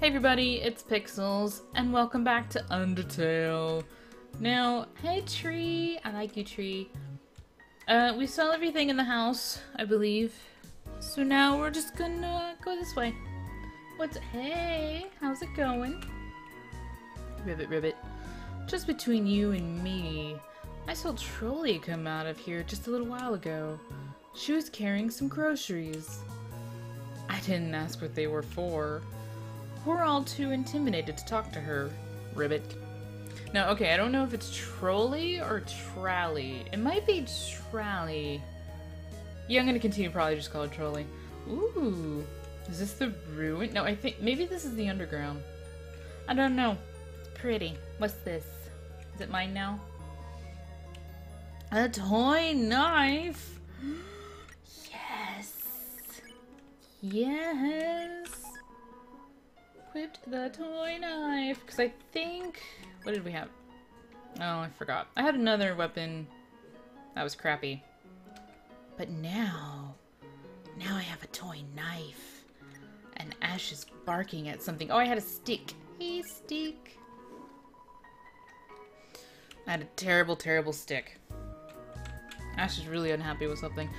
Hey everybody, it's Pixels, and welcome back to Undertale. Now, hey tree, I like you tree. We sell everything in the house, I believe. So now we're just gonna go this way. Hey, how's it going? Ribbit, ribbit. Just between you and me, I saw Trolley come out of here just a little while ago. She was carrying some groceries. I didn't ask what they were for. We're all too intimidated to talk to her. Ribbit. Now, okay, I don't know if it's Trolley or Trally. It might be Trally. Yeah, I'm gonna continue, probably just call it Trolley. Ooh, is this the ruin? No, I think maybe this is the underground. I don't know. It's pretty. What's this? Is it mine now? A toy knife! Yes! Yes! Equipped the toy knife, because I think, what did we have? Oh, I forgot. I had another weapon that was crappy, but now I have a toy knife. And Ash is barking at something. Oh, I had a stick. Hey, stick. I had a terrible, terrible stick. Ash is really unhappy with something.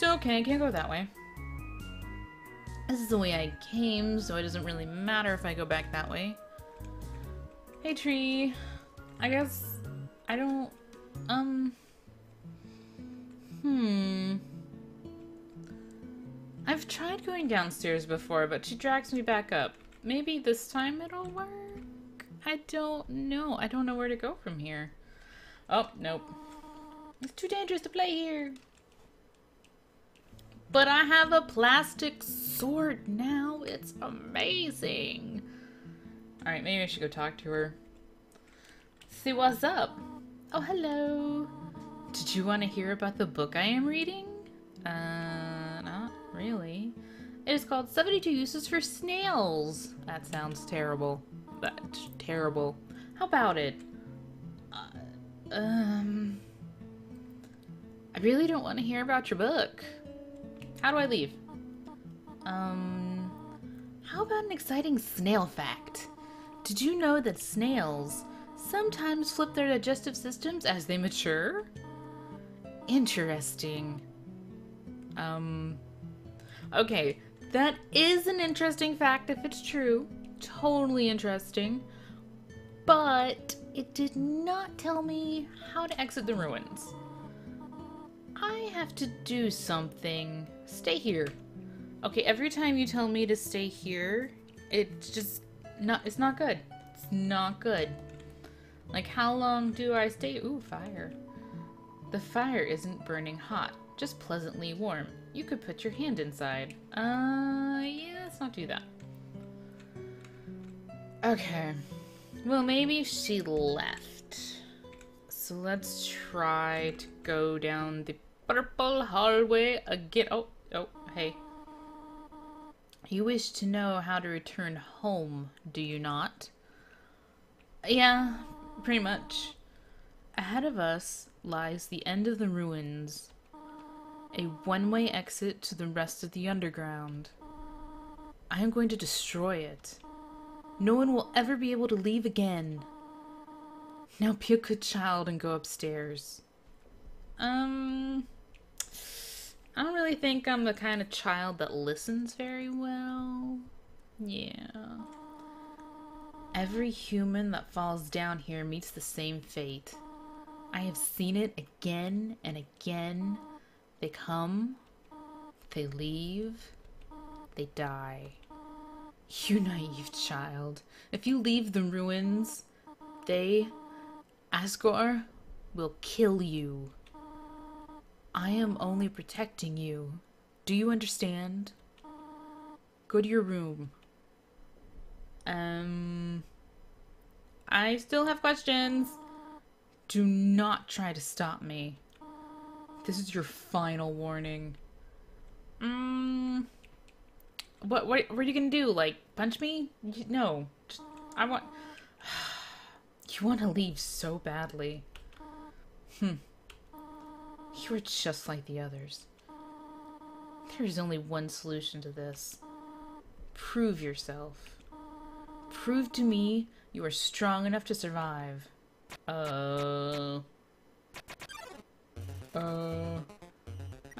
So okay, I can't go that way. This is the way I came, so it doesn't really matter if I go back that way. Hey, tree. I guess I don't... I've tried going downstairs before, but she drags me back up. Maybe this time it'll work? I don't know. I don't know where to go from here. Oh, nope. It's too dangerous to play here. But I have a plastic sword now. It's amazing. All right, maybe I should go talk to her. See what's up. Oh, hello. Did you want to hear about the book I am reading? Not really. It is called 72 Uses for Snails. That sounds terrible. That's terrible. How about it? I really don't want to hear about your book. How do I leave? How about an exciting snail fact? Did you know that snails sometimes flip their digestive systems as they mature? Interesting. Okay, that is an interesting fact if it's true. Totally interesting. But it did not tell me how to exit the ruins. I have to do something. Stay here. Okay, every time you tell me to stay here, it's just not, it's not good. It's not good. Like, how long do I stay? Ooh, fire. The fire isn't burning hot, just pleasantly warm. You could put your hand inside. Yeah, let's not do that. Okay. Well, maybe she left. So let's try to go down the purple hallway again. Oh, hey. You wish to know how to return home, do you not? Yeah, pretty much. Ahead of us lies the end of the ruins. A one-way exit to the rest of the underground. I am going to destroy it. No one will ever be able to leave again. Now be a good child and go upstairs. I don't really think I'm the kind of child that listens very well. Yeah. Every human that falls down here meets the same fate. I have seen it again and again. They come, they leave, they die. You naive child. If you leave the ruins, they, Asgore, will kill you. I am only protecting you. Do you understand? Go to your room. I still have questions. Do not try to stop me. This is your final warning. What are you gonna do? Like, punch me? No. Just, I want... You want to leave so badly. You are just like the others. There is only one solution to this. Prove yourself. Prove to me you are strong enough to survive. I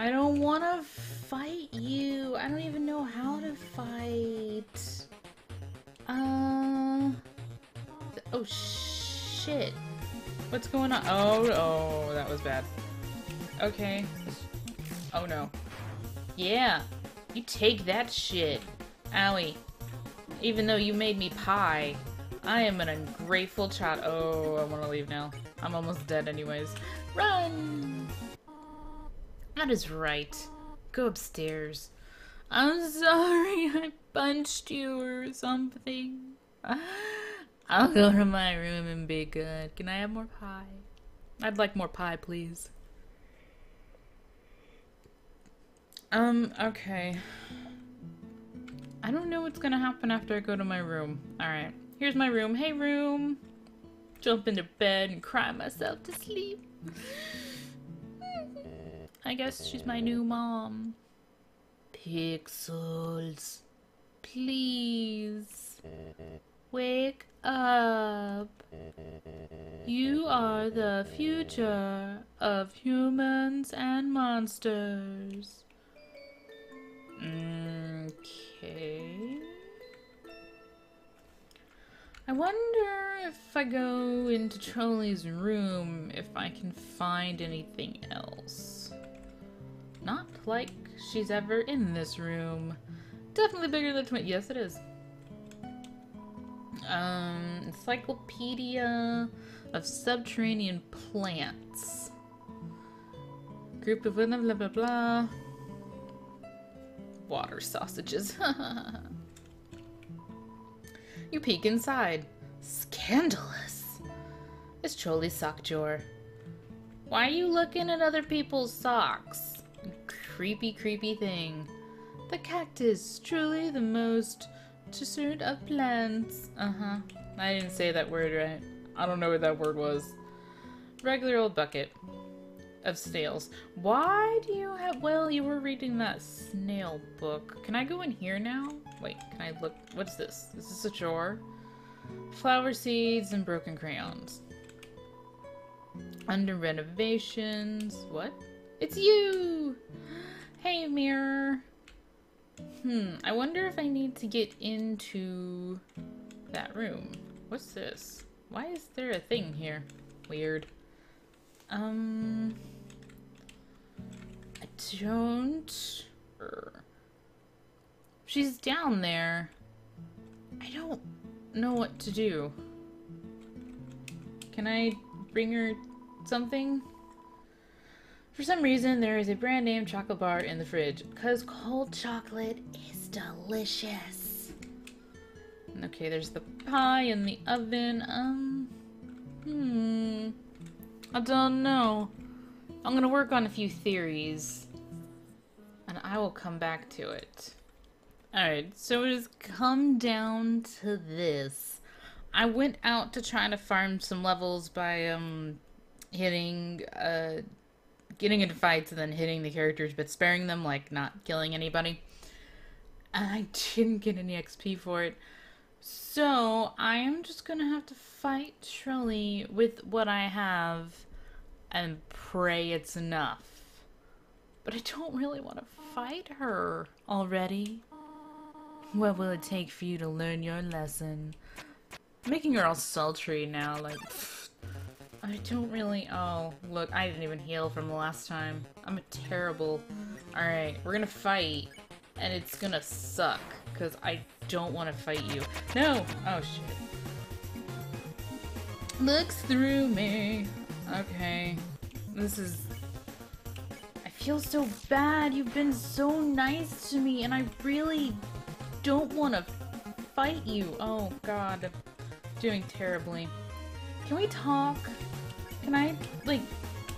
don't want to fight you. I don't even know how to fight. Oh shit. What's going on? Oh, that was bad. Okay. Oh no. Yeah. You take that shit. Owie. Even though you made me pie, I am an ungrateful child. Oh, I want to leave now. I'm almost dead anyways. Run! That is right. Go upstairs. I'm sorry I punched you or something. I'll go to my room and be good. Can I have more pie? I'd like more pie, please. Okay. I don't know what's gonna happen after I go to my room. Alright. Here's my room. Hey, room! Jump into bed and cry myself to sleep. I guess she's my new mom. Pixels. Please. Wake up. You are the future of humans and monsters. Okay. I wonder if I go into Trolley's room if I can find anything else. Not like she's ever in this room. Definitely bigger than 20. Yes, it is. Encyclopedia of subterranean plants. Group of blah blah blah blah. Water sausages. You peek inside. Scandalous. It's Trolley's sock drawer. Why are you looking at other people's socks? Creepy, creepy thing. The cactus, truly the most treasured of plants. I didn't say that word right. I don't know what that word was. Regular old bucket of snails. Why do you have... Well, you were reading that snail book. Can I go in here now? Wait, can I look? What's this? Is this a drawer? Flower seeds and broken crayons. Under renovations. What? It's you! Hey, mirror. I wonder if I need to get into that room. What's this? Why is there a thing here? Weird. I don't... She's down there. I don't know what to do. Can I bring her something? For some reason, there is a brand name chocolate bar in the fridge. Because cold chocolate is delicious. Okay, there's the pie in the oven. I don't know. I'm gonna work on a few theories. And I will come back to it. Alright, so it has come down to this. I went out to try to farm some levels by, getting into fights and then hitting the characters, but sparing them, like, not killing anybody. And I didn't get any XP for it. So, I am just gonna have to fight Trolley with what I have and pray it's enough. But I don't really want to fight her already. What will it take for you to learn your lesson? Making her all sultry now, like, pfft. I don't really... Oh, look, I didn't even heal from the last time. I'm a terrible... Alright, we're gonna fight. And it's gonna suck, because I don't want to fight you. No! Oh, shit. Looks through me. Okay. This is... I feel so bad. You've been so nice to me, and I really don't want to fight you. Oh, God. I'm doing terribly. Can we talk? Can I, like,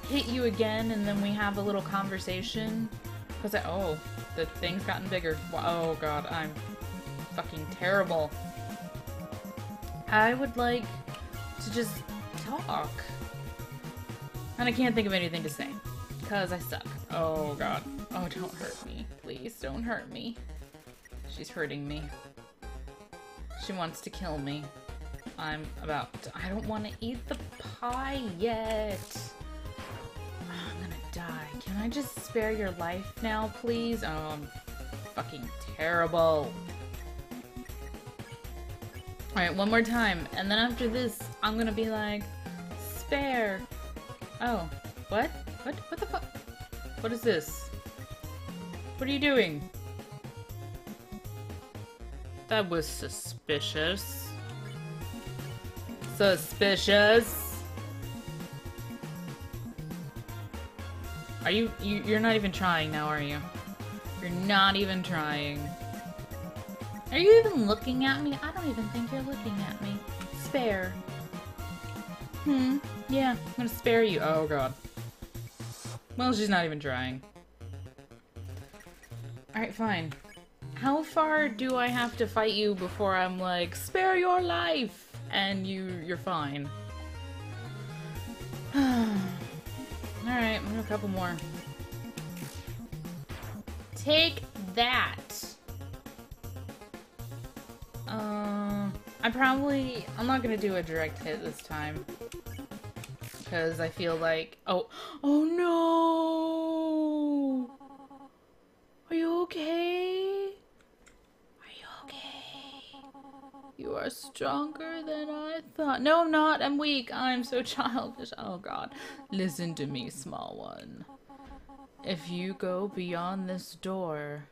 hit you again, and then we have a little conversation? Because I... Oh. The thing's gotten bigger. Oh god, I'm fucking terrible. I would like to just talk. And I can't think of anything to say. Because I suck. Oh god. Oh, don't hurt me. Please, don't hurt me. She's hurting me. She wants to kill me. I'm about to, I don't want to eat the pie yet. Oh, I'm gonna die. Can I just spare your life now, please? Oh, I'm fucking terrible. Alright, one more time. And then after this, I'm gonna be like, spare. Oh, what? What the fuck? What is this? What are you doing? That was suspicious. Suspicious. Are you're not even trying now, are you? You're not even trying. Are you even looking at me? I don't even think you're looking at me. Spare. Yeah, I'm gonna spare you. Oh god. Well, she's not even trying. Alright, fine. How far do I have to fight you before I'm like, spare your life, and you're fine? Alright, I'm gonna do a couple more. Take that! I probably... I'm not gonna do a direct hit this time. Because I feel like... Oh, oh no! Are you okay? You are stronger than I thought. No, I'm not. I'm weak. I'm so childish. Oh, God. Listen to me, small one. If you go beyond this door,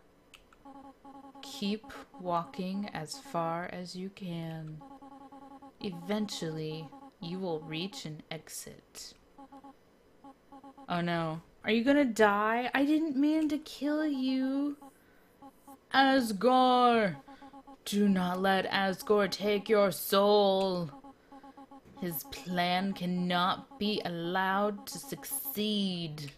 keep walking as far as you can. Eventually, you will reach an exit. Oh, no. Are you gonna die? I didn't mean to kill you. Asgore! Do not let Asgore take your soul. His plan cannot be allowed to succeed.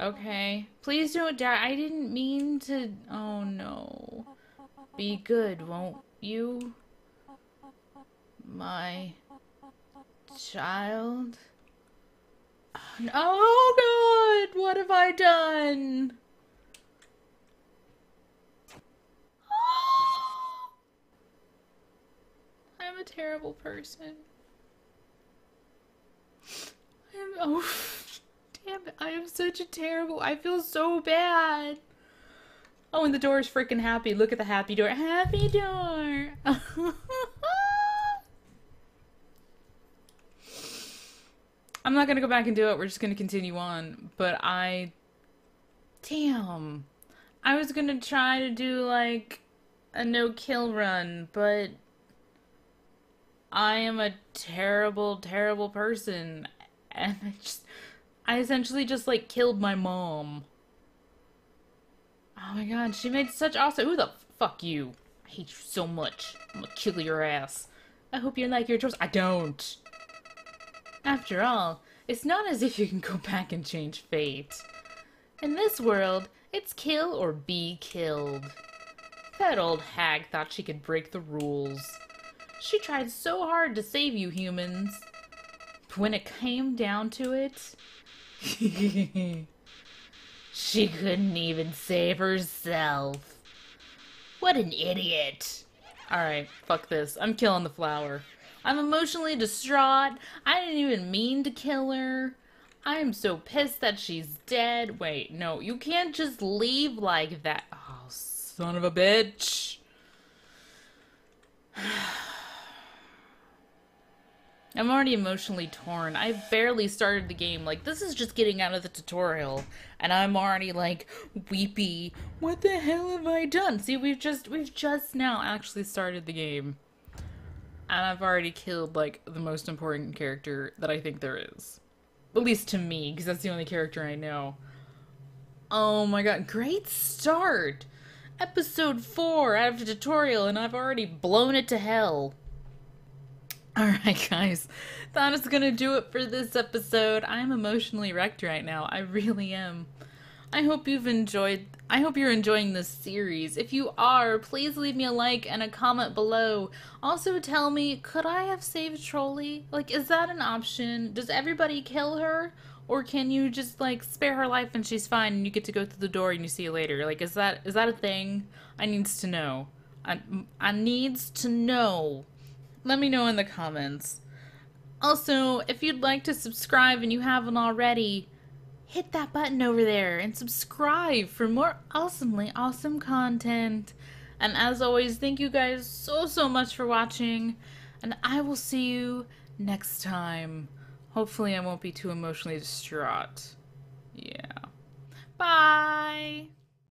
Okay. Please don't die. I didn't mean to... Oh, no. Be good, won't you? My... child? Oh, God! What have I done? I'm a terrible person. Oh, damn it. I am such a terrible... I feel so bad. Oh, and the door is freaking happy. Look at the happy door. Happy door! I'm not gonna go back and do it. We're just gonna continue on. But I... Damn. I was gonna try to do, like, a no-kill run, but... I am a terrible, terrible person, and I essentially just, like, killed my mom. Oh my god, she made such awesome- Who the fuck you? I hate you so much. I'm gonna kill your ass. I hope you like your chores. I don't! After all, it's not as if you can go back and change fate. In this world, it's kill or be killed. That old hag thought she could break the rules. She tried so hard to save you humans. When it came down to it, she couldn't even save herself. What an idiot. Alright, fuck this. I'm killing the flower. I'm emotionally distraught. I didn't even mean to kill her. I'm so pissed that she's dead. Wait, no, you can't just leave like that. Oh, son of a bitch. I'm already emotionally torn. I barely started the game. Like, this is just getting out of the tutorial. And I'm already, like, weepy. What the hell have I done? See, we've just now actually started the game. And I've already killed, like, the most important character that I think there is. At least to me, because that's the only character I know. Oh my god, great start! Episode 4 out of the tutorial, and I've already blown it to hell. Alright guys, that is gonna do it for this episode. I'm emotionally wrecked right now. I really am. I hope you're enjoying this series. If you are, please leave me a like and a comment below. Also tell me, could I have saved Trolly? Like, is that an option? Does everybody kill her? Or can you just, like, spare her life and she's fine and you get to go through the door and you see you later? Like, is that a thing? I need to know. I needs to know. Let me know in the comments. Also, if you'd like to subscribe and you haven't already, hit that button over there and subscribe for more awesomely awesome content. And as always, thank you guys so much for watching, and I will see you next time. Hopefully I won't be too emotionally distraught. Yeah. Bye!